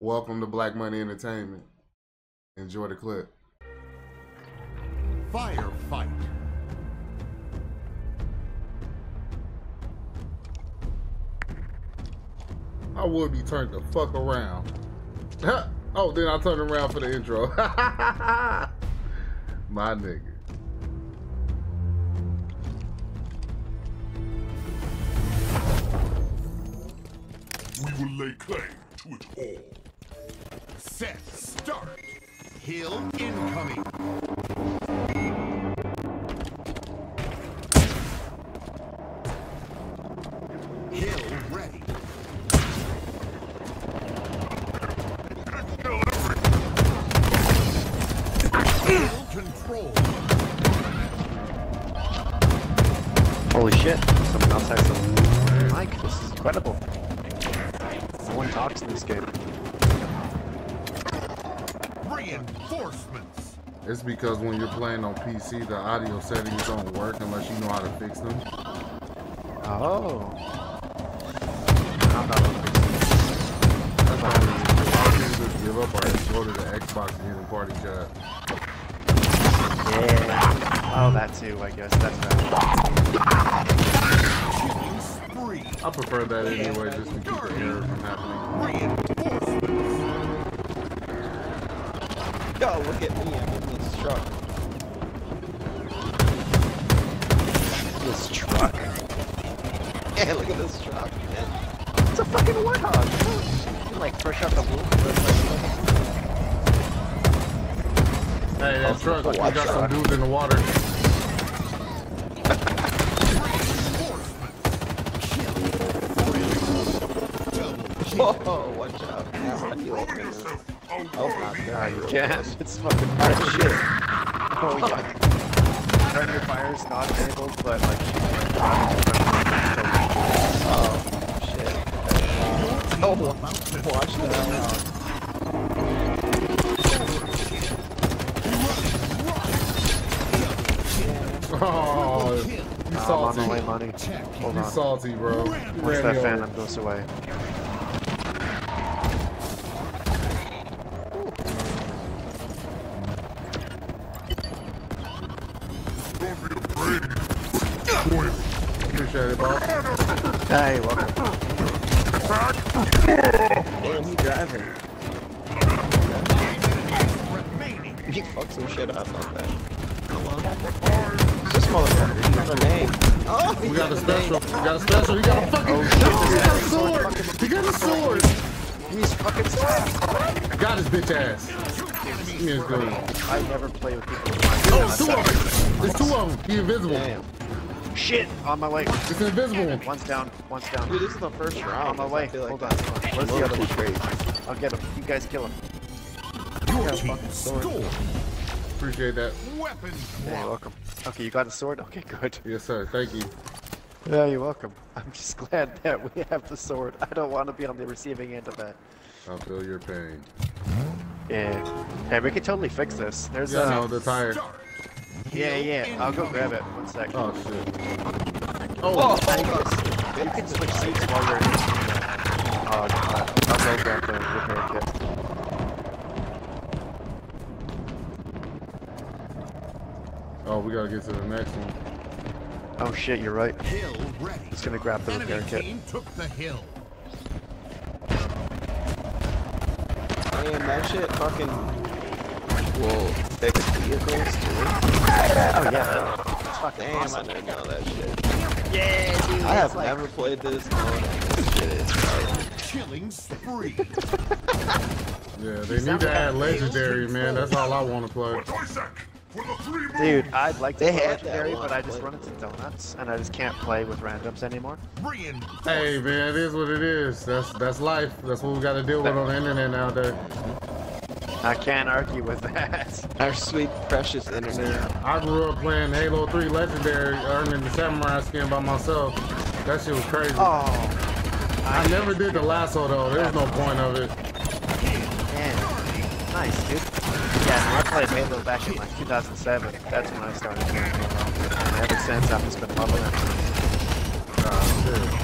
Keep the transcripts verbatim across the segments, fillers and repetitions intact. Welcome to Black Money Entertainment. Enjoy the clip. FireFight. I would be turned the fuck around. Oh, then I turned around for the intro. My nigga. We will lay claim to it all. Set, start. Hill incoming. Hill ready. Hill control. Holy shit. Someone else has some mic. This is incredible. No one talks in this game. Reinforcements. It's because when you're playing on P C, the audio settings don't work unless you know how to fix them. Oh. I'm not gonna fix them. That's why we just give up or go to the Xbox and get a party chat. Yeah. Oh, that too. I guess that's bad. I prefer that anyway, just to keep the error from happening. Yo, look at me, I'm in this truck. This truck? Yeah, look at this truck, man. It's a fucking Warthog. You like fresh out the blue. Hey, that oh, truck, we got some dudes in the water. Oh, watch out. Oh my god, you can't. It's fucking hard shit. Oh yeah. Predator fire is not enabled, but like... Oh, shit. Oh, watch that out. Oh, you salty. I'm on the way, money. Hold on. You salty, bro. Once that phantom goes away. Appreciate it, boss. Hey, welcome. Damn, he's driving. He fucked some shit up on that. This motherfucker, he got a name. Oh, he we got, got a special. Name. We got a special. He got a fucking. Oh, no, he got a sword. He got a sword. He's fucking stabbed. Got his bitch ass. He is good. I never play with people. Oh, it's two of them. There's two of them. He's invisible. Damn. Shit! On my leg. It's invisible. One's down. One's down. Dude, this is the first round. On my leg. Like Hold on. Where's the other one? I'll get him. You guys kill him. You got a fucking sword. Appreciate that. Weapon. Hey, welcome. Okay, you got a sword? Okay, good. Yes, sir. Thank you. Yeah, you're welcome. I'm just glad that we have the sword. I don't want to be on the receiving end of that. I'll feel your pain. Yeah. Hey, we can totally fix this. There's yeah, a... no, the tire. Yeah, yeah, I'll go grab it. One second. Oh, shit. Oh, oh, oh. You can switch seats while you're in. Oh, God. I'll go grab the repair kit. Oh, we gotta get to the next one. Oh, shit, you're right. Hill ready. Just gonna grab the repair kit. Enemy team took the hill. Man, that shit fucking... We'll fix vehicles, too. Oh, yeah. That's fucking damn, awesome. I didn't know that shit. Yeah, dude. I have like... never played this mode. This shit is fucking killing spree. Yeah, they need to add Legendary, man. That's all I want to play. Dude, I'd like to they play Legendary, but I just run into donuts, and I just can't play with randoms anymore. Hey, man, it is what it is. That's, that's life. That's what we got to deal with on the internet nowadays. I can't argue with that. Our sweet, precious internet. I grew up playing Halo three Legendary, earning the Samurai skin by myself. That shit was crazy. Oh, I never did the lasso though. There was no point of it. Man. Nice, dude. Yeah, I played Halo back in like two thousand seven. That's when I started playing Halo. And ever since, I've just been loving it. Oh, dude.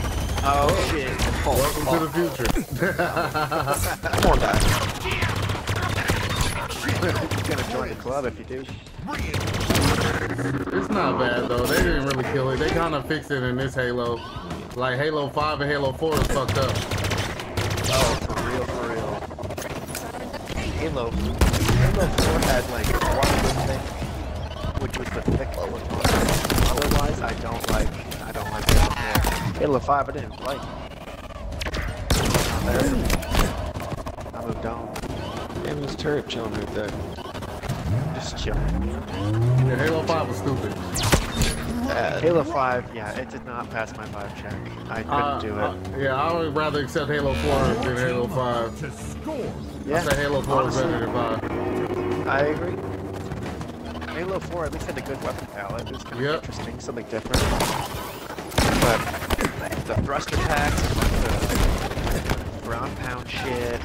Oh shit. Oh, welcome oh. to the future. Come on, guys. You're gonna join the club if you do. It's not bad though. They didn't really kill it. They kind of fixed it in this Halo. Like Halo five and Halo four is fucked up. Oh, for real, for real. Halo. Halo four had like one good thing, which was the thick one. Otherwise, I don't like. I don't like Halo four. Halo five, I didn't like. I moved on. Damn, this turret chilling right there. Just chilling. Yeah, Halo five was stupid. Bad. Halo five, yeah, it did not pass my vibe check. I couldn't uh, do it. Uh, yeah, I would rather accept Halo four than Halo five. Yeah, I say Halo four honestly, is better than five. I agree. Halo four at least had a good weapon palette. It was kind of yep. interesting, something different. But the thruster packs, the ground pound shit, and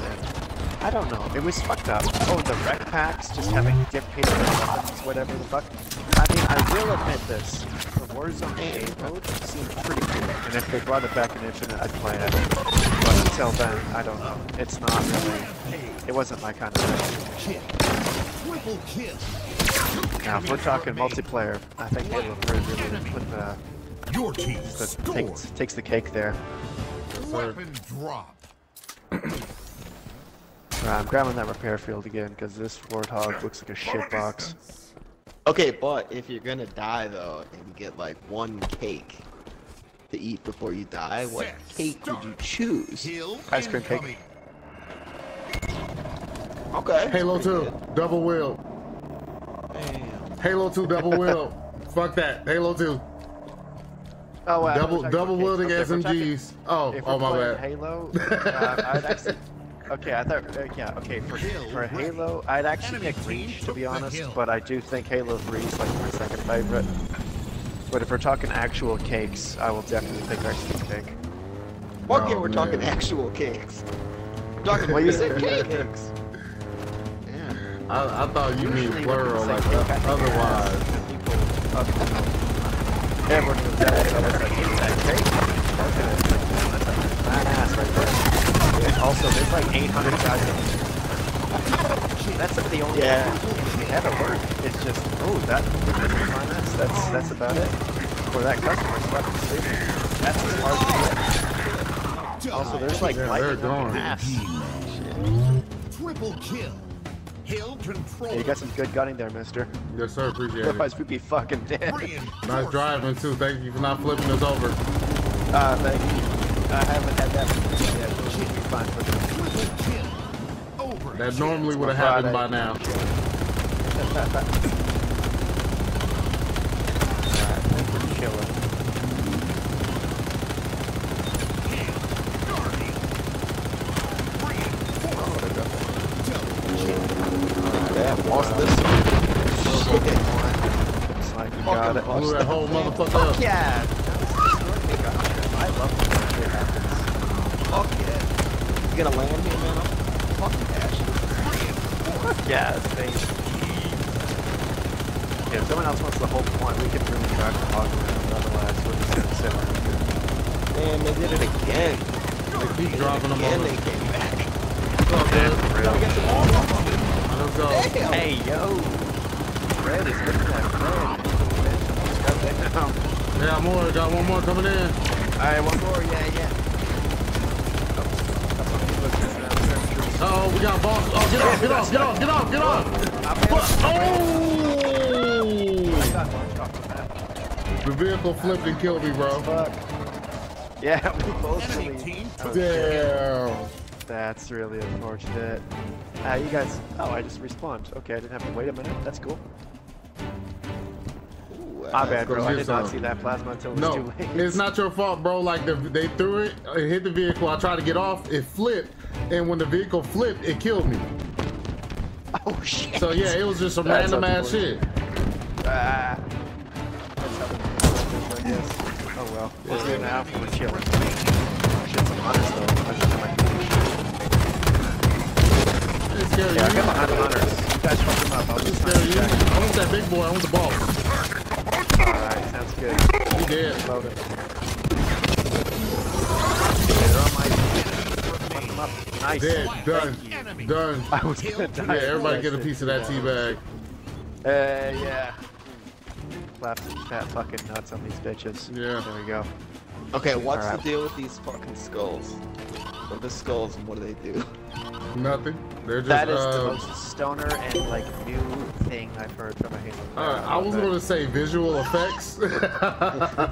I don't know. It was fucked up. Oh, the rec packs, just having different weapons, whatever the fuck. I mean, I will admit this. The Warzone A A mode seemed pretty cool. And if they brought it back in Infinite, I'd play it. But until then, I don't know. It's not really... It wasn't my kind of thing. Now, if we're talking multiplayer, I think Halo three really put the... Your team the takes, takes the cake there. Weapon drop. Right, I'm grabbing that repair field again because this Warthog looks like a shitbox. Okay, but if you're gonna die though and get like one cake to eat before you die, what cake would you choose? Ice cream cake. Okay. Halo two, double wheel. Damn. Halo two, double wheel. Fuck that. Halo two. Oh wow. Double double wielding S M Gs. Oh, oh my bad. Halo. Uh, I'd actually. Okay, I thought, uh, yeah, okay, for, for Halo, I'd actually pick Reach, to be honest, but I do think Halo three is like my second favorite. But if we're talking actual cakes, I will definitely pick ice cream cake. Fuck yeah, we're man. talking actual cakes. We're talking well, you said cake. cakes. Yeah. I, I thought you mean plural, like, uh, otherwise. People, other people. Everyone was dead, I was like, also, there's like eight hundred guys in this. That's like the only yeah. thing that ever work. It's just, oh, that that's, that's that's about it. For that customer's weapon sleeping. That's as hard as it. Also, there's like yeah, lightning on the Triple kill. Hill control. Hey, you got some good gunning there, mister. Yes, sir. Appreciate Otherwise, it. Otherwise, we'd be fucking dead. Nice driving, too. Thank you for not flipping us over. Ah, uh, thank you. I haven't had that yet. Fine for them. That normally would have happened by now. Damn, lost this. Looks like we got it. Blew that whole motherfucker up. Yeah. I love it when it happens. Fuck yeah. You gonna land here, man? I'm fucking passionate. Yeah, it's basically. Yeah, if someone else wants the whole point, we can really drive the hog around, otherwise we're just gonna sit around here. Man, they did it again. They keep dropping them over. They came back. Oh, man. We got some arm up on it. Let's go. Hey, yo. Red is good for that red. Let's grab that down. Yeah, more. Got one more coming in. Alright, one more. Yeah, yeah. Uh-oh, we got boss. Oh, get off, get off, get off, get off, get off! Oh! The vehicle flipped and killed me, bro. Fuck. Yeah, we both really... Oh, damn. That's really unfortunate. Ah, uh, you guys... Oh, I just respawned. Okay, I didn't have to wait a minute. That's cool. My bad, bro. I did not see that plasma until it was too late. No, it's not your fault, bro. Like, the, they threw it, it hit the vehicle. I tried to get off, it flipped, and when the vehicle flipped, it killed me. Oh, shit. So, yeah, it was just some that's random ass shit. Ah. That's how the I guess. Oh, well. We're yeah. here now. We're chilling. Shit's honest, though. I just got my shit. Yeah, I got behind the hunters. You guys fucked him up. I was just trying to check. I want that big boy. I want the ball. Alright, sounds good. You did. Load it. up. Nice. Dead. Done. Done. Done. I was gonna die. Yeah, everybody get a piece of that tea bag. Uh, yeah. Left that fucking nuts on these bitches. Yeah. There we go. Okay, what's right. the deal with these fucking skulls? What are the skulls and what do they do? Nothing. They're just, that is uh, the most stoner and like new thing I've heard from a Halo player. Uh, I was going to say visual effects.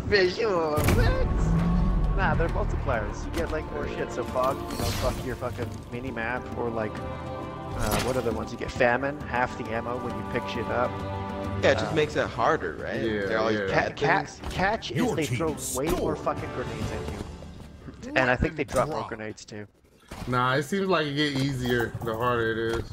Visual effects? Nah, they're multipliers. You get like more shit. So fog, you know, fuck your fucking mini map, or like, uh, what are the ones you get? Famine, half the ammo when you pick shit up. Yeah, it just um, makes it harder, right? Yeah, yeah. Ca catch, catch is they throw way more fucking grenades at you. And I think they drop more grenades too. Nah, it seems like it gets easier the harder it is.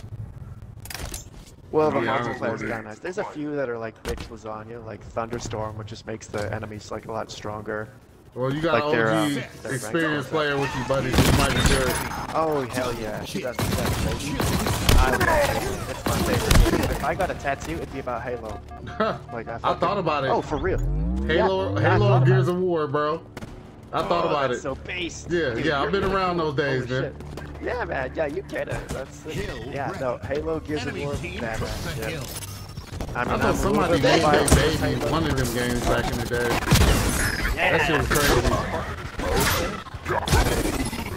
Well, the yeah, multiplayer's kind of nice. There's a few that are like bitch lasagna, like Thunderstorm, which just makes the enemies like a lot stronger. Well, you got like an O G um, experienced player with your buddies. You might be sure. Oh, hell yeah. She does that. It's my favorite. If I got a tattoo, it'd be about Halo. Like, I, I thought it. about it. Oh, for real. Halo, yeah, Halo and Gears of War, bro. I oh, thought about it. So based. Yeah, dude, yeah, I've been around those days, oh, man. Shit. Yeah, man. Yeah, you get it. That's the, yeah, no, Halo Gears of War. Bad, man. Yeah. I mean, I thought somebody made a baby one of them games back in the day. Yeah. That shit was crazy.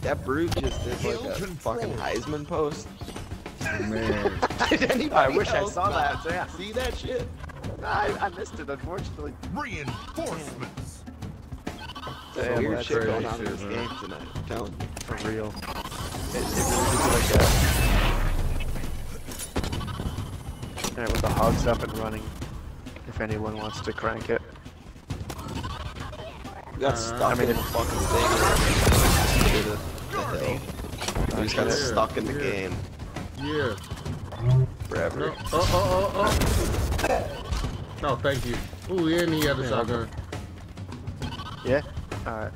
That brute just did like a fucking Heisman post. Man. I wish I saw that. Yeah. See that shit? I, I missed it, unfortunately. Reinforcements. Damn, weird that's shit going on in this game tonight, I'm telling you. For real. It, it really is like that. Alright, with the hogs up and running, if anyone wants to crank it. We got uh, stuck I mean, in the fucking thing. The, the hill. We just got yeah, stuck in the yeah. game. Yeah. Forever. No. Oh, oh, oh, oh. No, thank you. Ooh, yeah, and he had a shotgun. Yeah? Alright.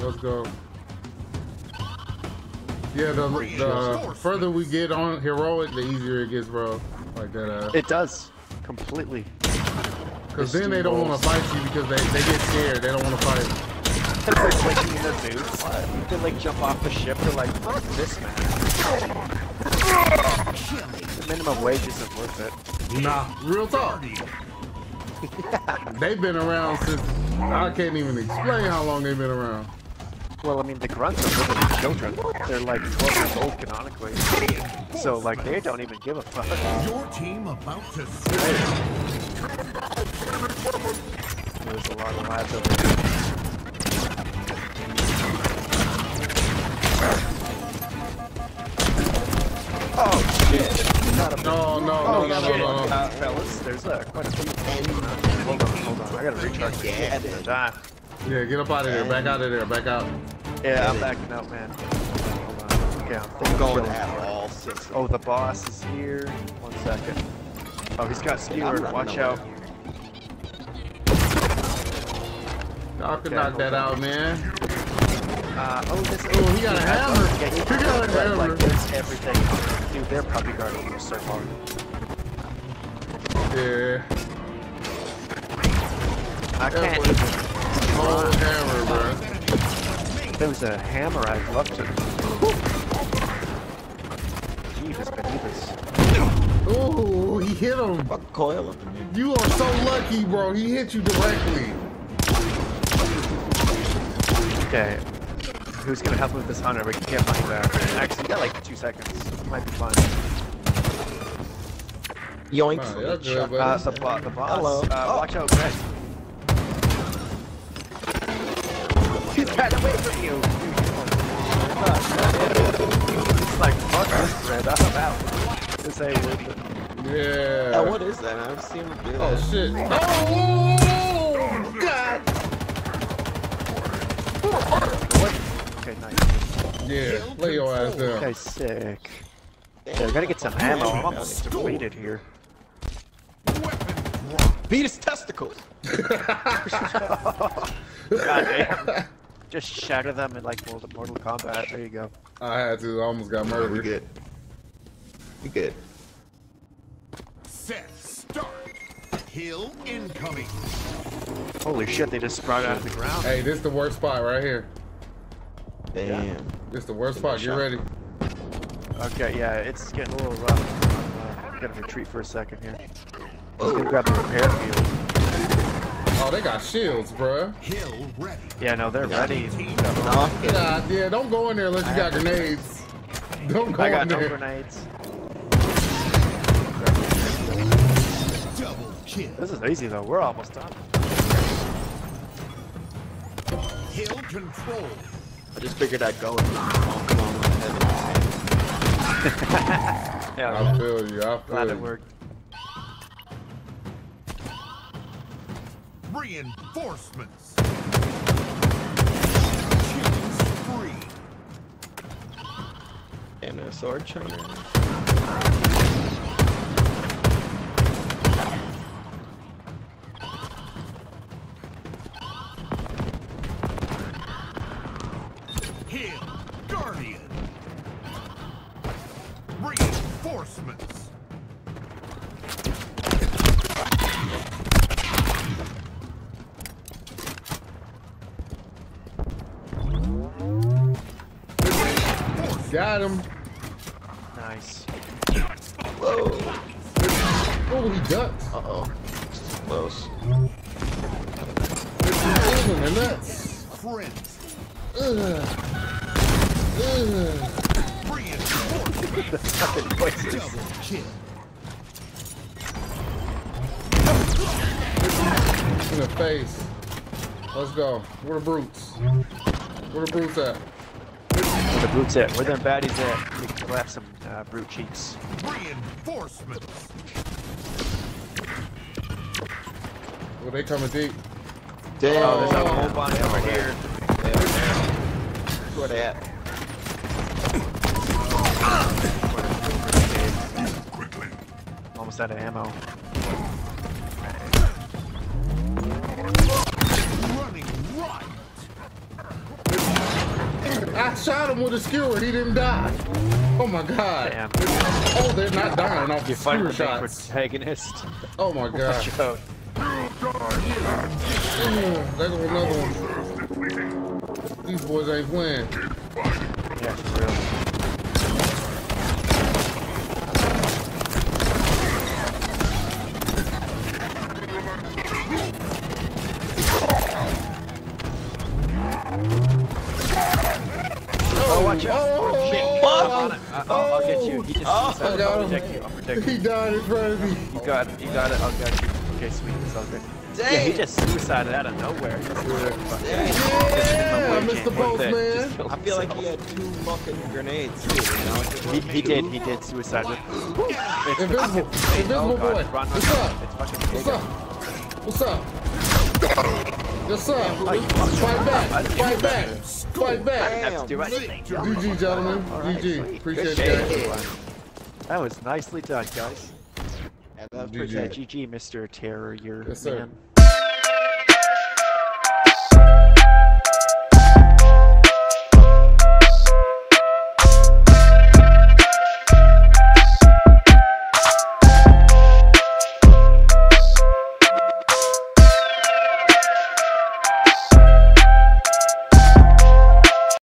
Let's go. Yeah, the, the uh, further we get on Heroic, the easier it gets, bro. Like that uh... It does. Completely. Because then they don't want to fight you because they, they get scared. They don't want to fight. It's like waking in their boots. You can like jump off the ship. They're like, fuck this, man. The minimum wage isn't worth it. Nah. Real talk. Yeah. They've been around since... I can't even explain how long they've been around. Well, I mean, the grunts are literally children. They're like twelve years old canonically. So, like, they don't even give a fuck. Your team about to fail. There's a lot of lives over there. Oh, shit. Not a no, no, oh, no, no, no, no, no. Uh, fellas, there's uh, quite a few. Hold on, hold on. I gotta recharge the yeah, time. Yeah, get up out of there. Back out of there. Back out. Yeah, I'm backing out, man. Hold on. Okay, I'm, I'm going at all six. Oh, the boss is here. One second. Oh, he's got skewered. Watch out. Y'all can okay, knock that out, man. Uh, oh, this oh, he got a hammer. Yeah, he, he got a hammer. Like, there's everything. Dude, they're probably guarding you so hard. Yeah. I can't even. Oh, hammer, bro. If there was a hammer, I'd love to. Jesus, Benitez. Ooh, he hit him. Fuck coil up in you. You are so lucky, bro. He hit you directly. Okay. Who's gonna help with this hunter? We can get money back. Actually, we got like two seconds. It might be fun. Yoink. Oh, good, uh, the, bo the boss. Hello. Uh, oh. Watch out, Brett. He's trying to wait for you. It's like, fuck this, Brett. I'm out. This ain't worth it. Yeah. Oh, what is that? I've seen him do that. Oh, shit. Oh, God. What? Okay, nice. Yeah, lay your ass down. Okay, sick. Yeah, we gotta get some ammo. I'm almost depleted here. Beat his testicles! God damn. Just shatter them in like Mortal Kombat. There you go. I had to. I almost got murdered. You good. You good. Set, start. Hill incoming. Holy shit, they just sprouted out of the ground. Hey, this is the worst spot right here. Damn. It's the worst part. Get ready. Okay, yeah, it's getting a little rough. I'm gonna retreat for a second here. Let's go grab the repair field. Oh, they got shields, bruh. Yeah, no, they're ready. No, yeah, yeah, don't go in there unless you got grenades. Don't go in there. I got no grenades. This is easy though. We're almost done. Hill control. I just figured I'd go and oh, come on, heaven. Yeah, I feel you. I feel Glad you. it worked. Reinforcements. Chilling's free. And a sword trainer. Got him. Nice. Whoa. Oh, he ducked. Uh oh. Close. And that's friends. The fucking places. Double kill. In the face. Let's go. Where the brutes? Where the brutes at? The brutes at. Where them baddies at? We can collapse some uh, brute cheeks. Reinforcements. Well, they coming deep. Damn. Oh, there's a whole bunch over here. Where they at? Quickly. Almost out of ammo. I shot him with a skewer, he didn't die. Oh my god. Damn. Oh, they're not dying off the skewer shots. Protagonist. Oh my god. They're another one. These boys ain't playing. Yeah, for real. I got I'll protect him. you, I'll protect you. He died in front of me. You got it, you got it, I'll get you. Okay, sweet, it's all good. Dang. Yeah, he just suicided out of nowhere. Yeah, I missed the post, man. I feel like he had two fucking grenades, too. He, he did, he did suicide. It's Invisible, Invisible boy. What's up? What's up? What's up? What's up? Fight back, fight back, fight back. G G, gentlemen, G G. Appreciate you guys. That was nicely done, guys. And that's G G, Mister Terrier. Yes, sir. Man.